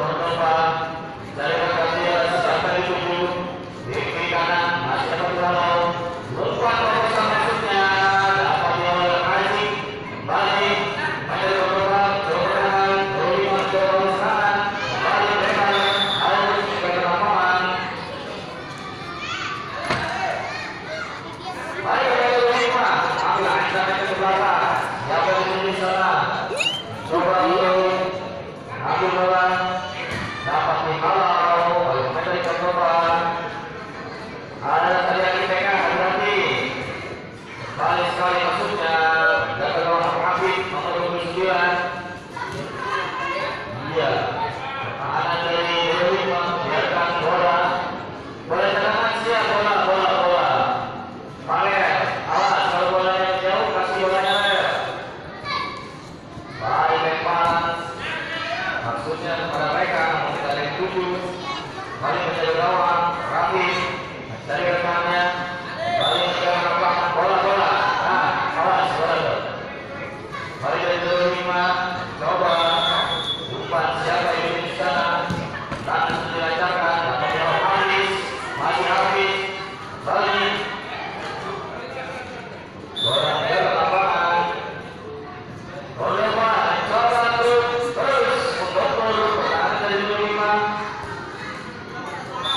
Cordova dari Batavia sampai Tugu, di kiri kanan masih ada Dauroh, lupa kawasan maksudnya apabila berhaji balik pada Cordova, kemudahan berlima kewasan balik dengan harus berlakuan balik dari berlima ambil acara ke belakang dapat menuju sana coba dulu ambil bola dapat dihalau oleh menteri Cordova. Ada tarian IPK berarti balik sekali maksudnya dan terlalu aktif nomor 29 iya anak dari berlima biarkan bola boleh terangkan siap bola balik awas kalau bolanya jauh kasih bolanya baik lempar maksudnya kepada mereka kita dari tubuh balik menjadi lawan rapi dari rekannya balik menjadi lawan bola nah awas bola balik dari 25 coba umpan siapa yang di sana tangan dilancarkan atau habis masih habis balik bola merah lapangan bola coba terus menggombol pertahanan dari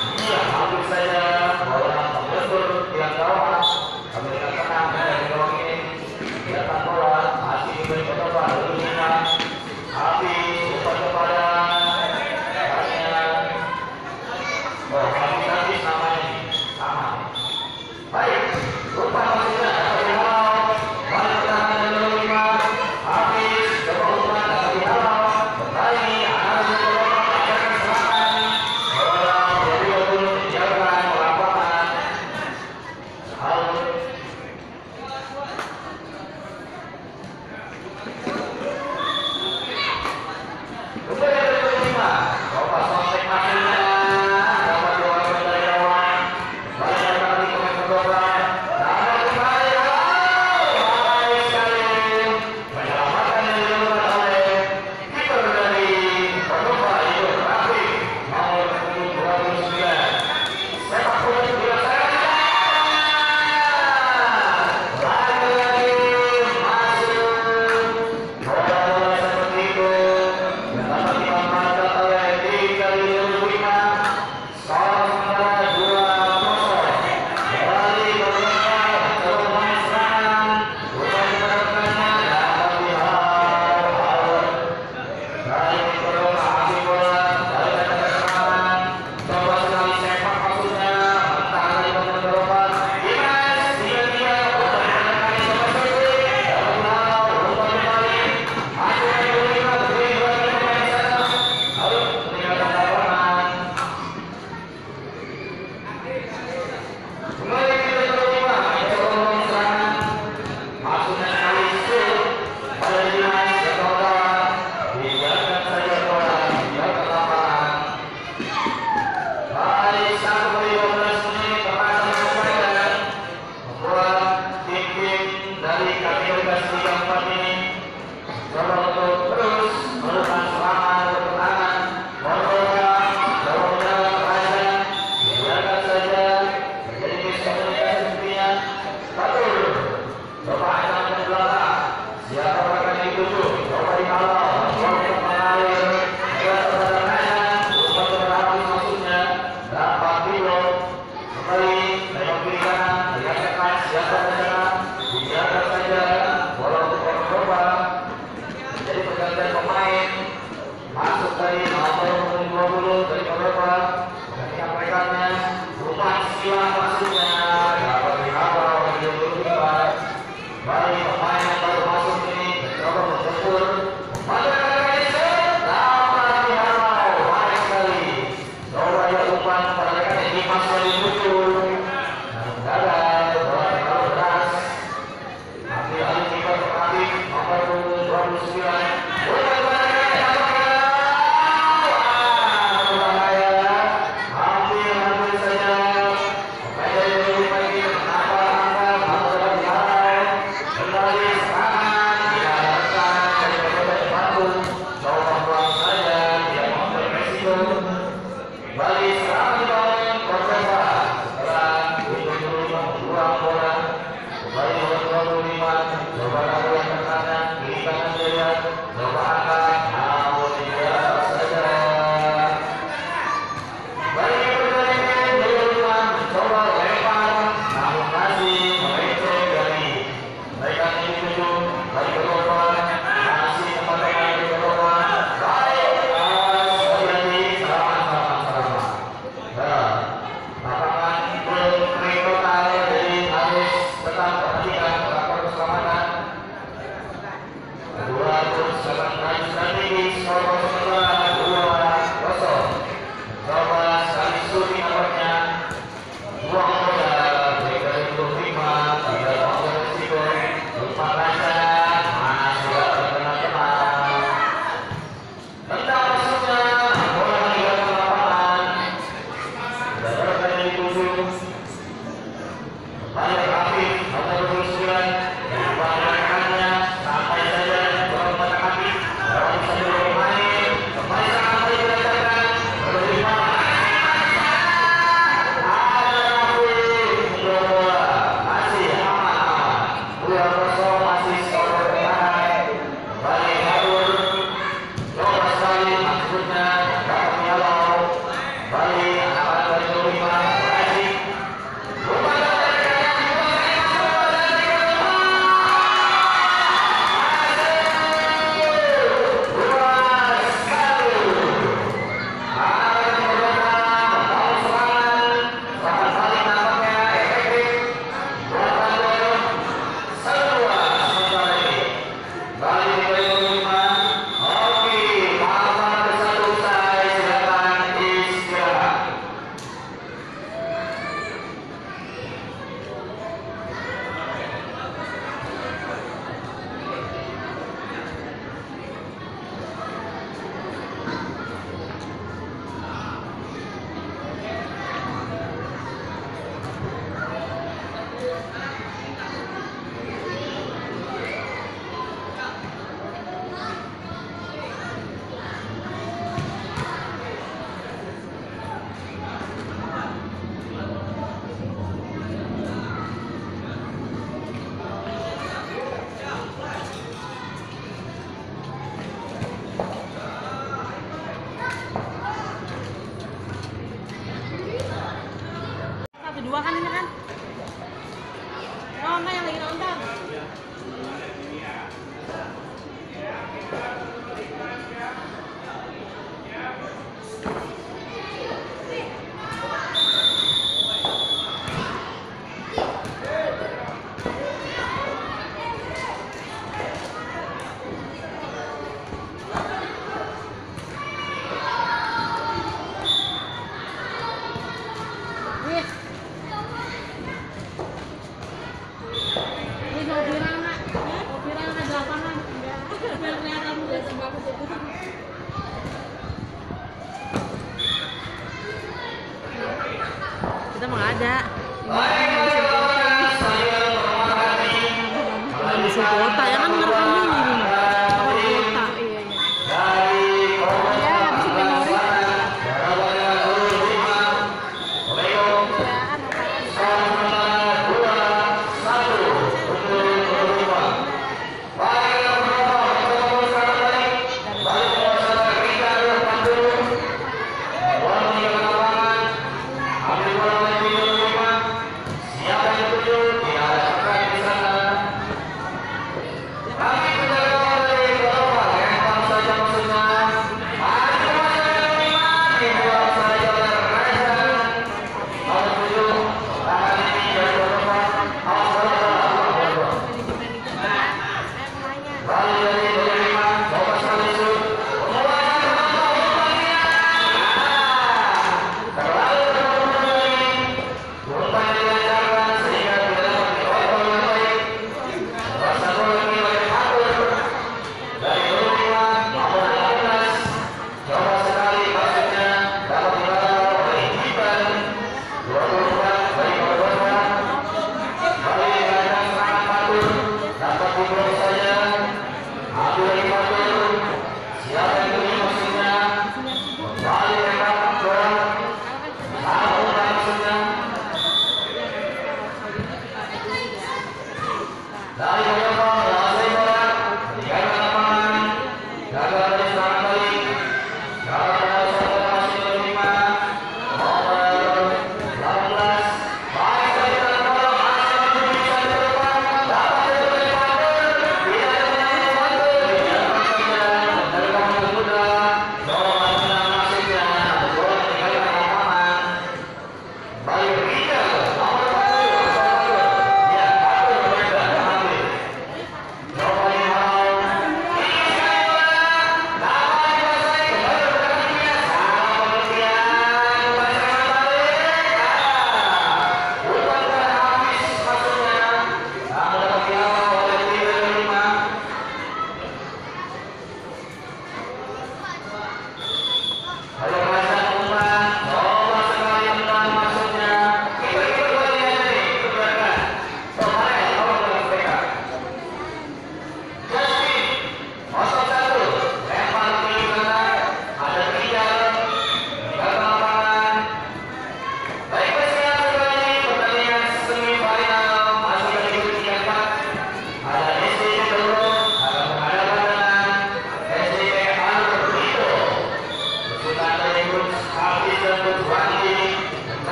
25 iya hampir saja bola menggombol yang bawah Amerika Tengah dari Dauroh di atas bola masih diberi Cordova 25 habis umpan kepada hanya oh habis namanya sama baik umpan maksudnya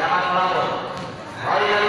Jangan melamun.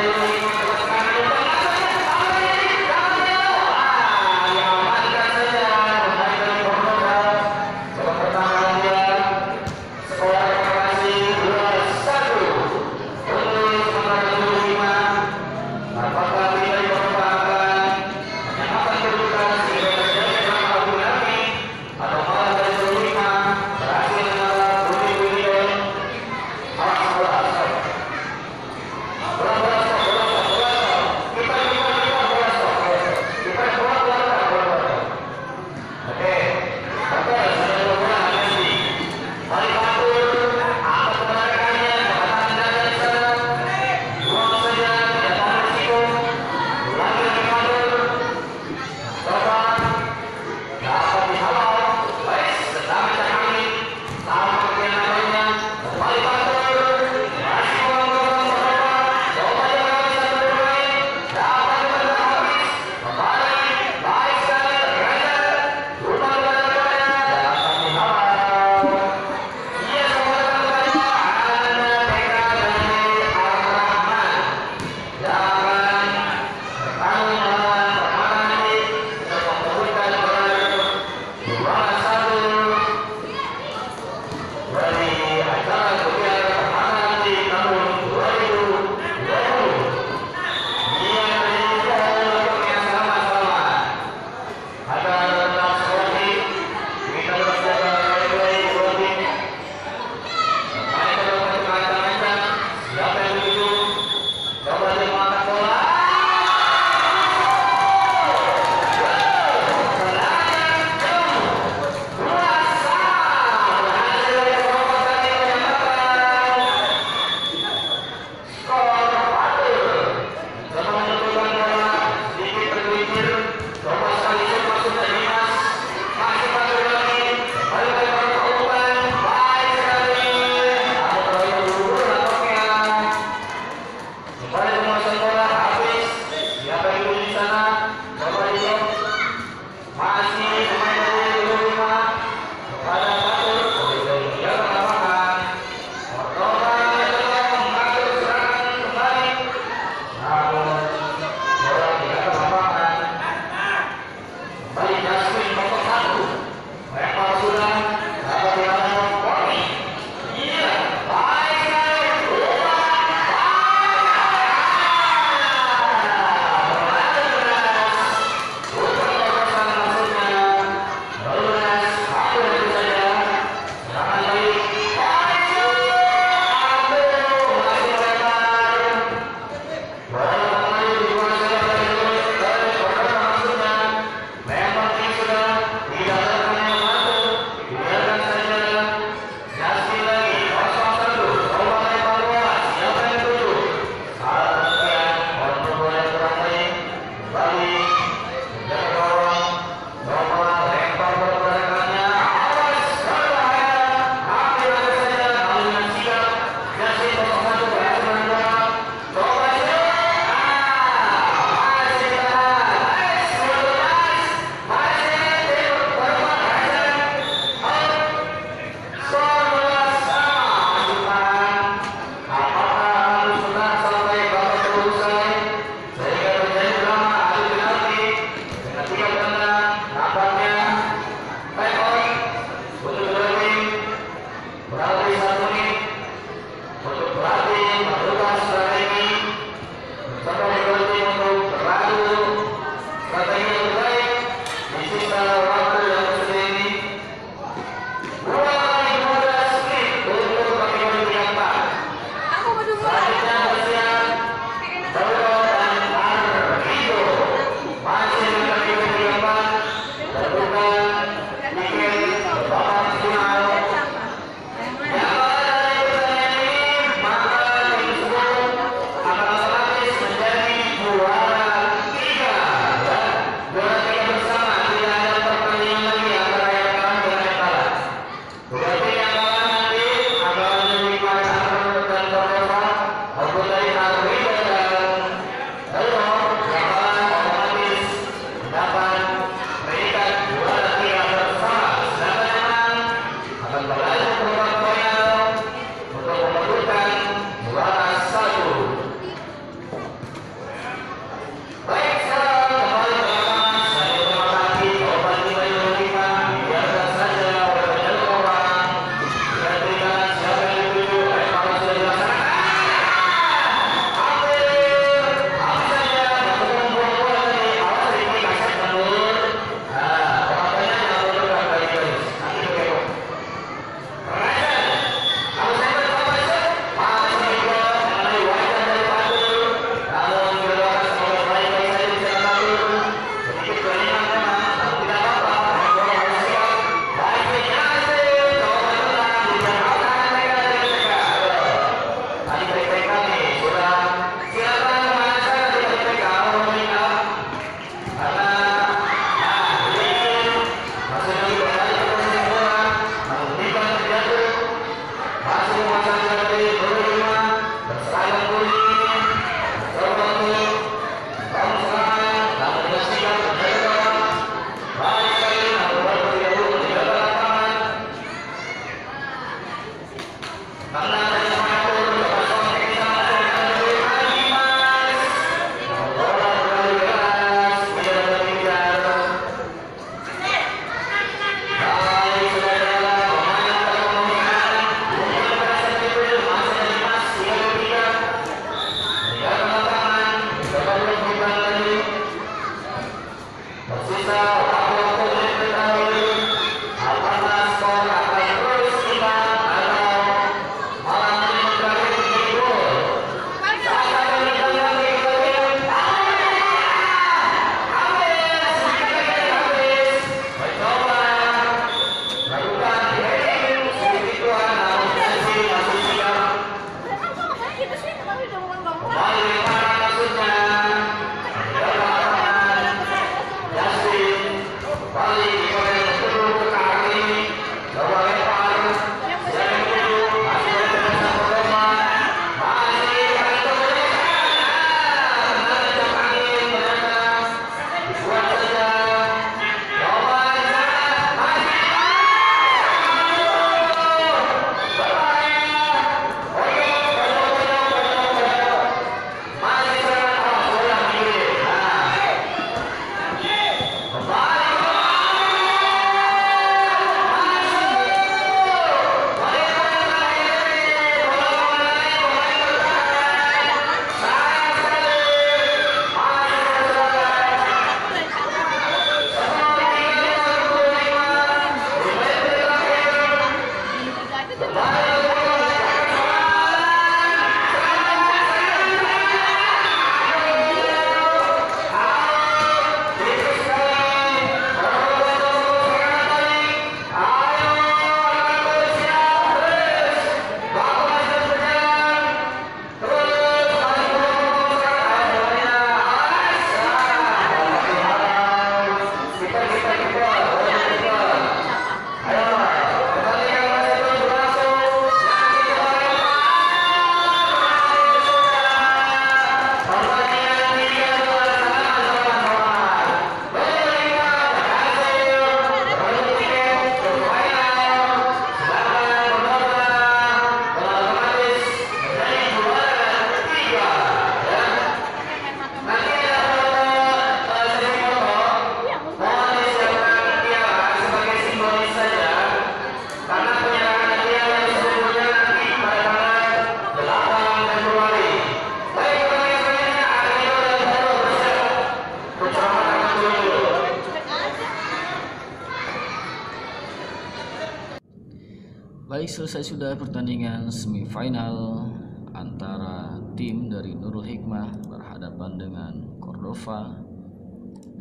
Baik, selesai sudah pertandingan semifinal antara tim dari Nurul Hikmah berhadapan dengan Cordova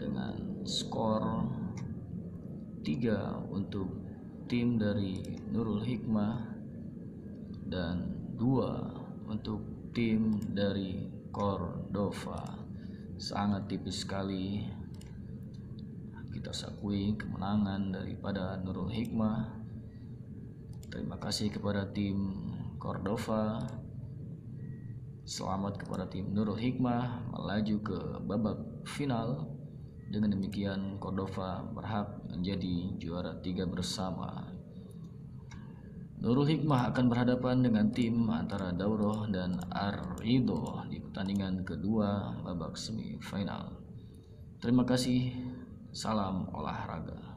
dengan skor 3 untuk tim dari Nurul Hikmah dan 2 untuk tim dari Cordova. Sangat tipis sekali, kita akui kemenangan daripada Nurul Hikmah. Terima kasih kepada tim Cordova. Selamat kepada tim Nurul Hikmah melaju ke babak final. Dengan demikian Cordova berhak menjadi juara 3 bersama. Nurul Hikmah akan berhadapan dengan tim antara Dauroh dan Aridho di pertandingan kedua babak semifinal. Terima kasih. Salam olahraga.